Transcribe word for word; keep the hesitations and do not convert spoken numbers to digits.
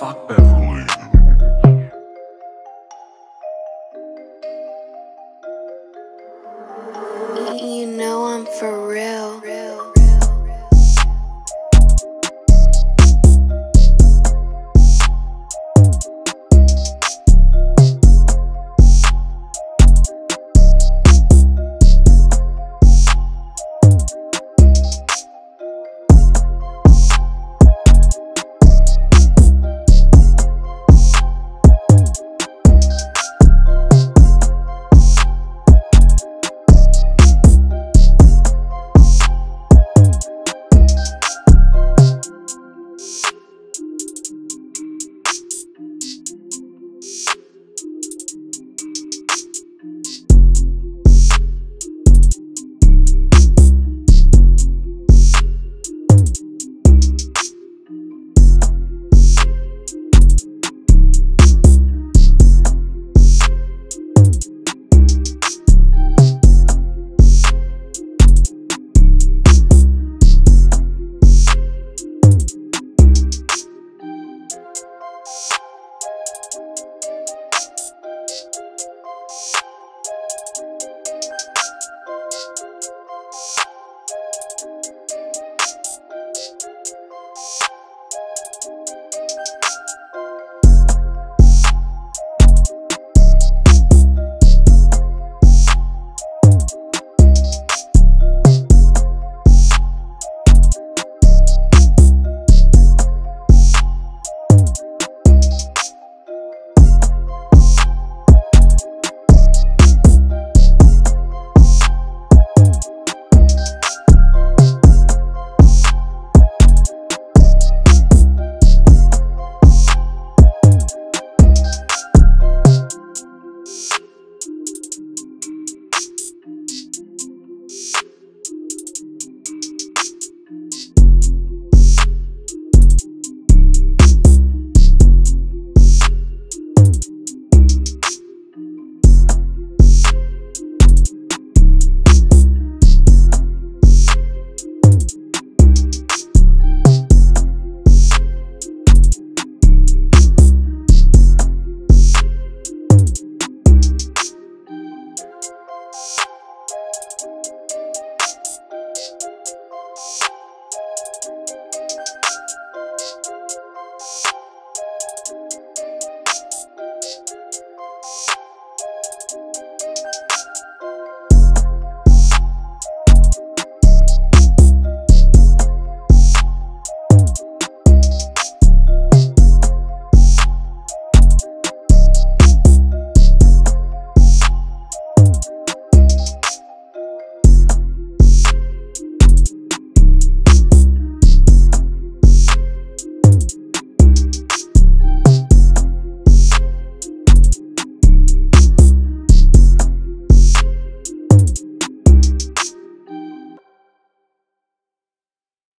Fuck Beverly. You know I'm for real.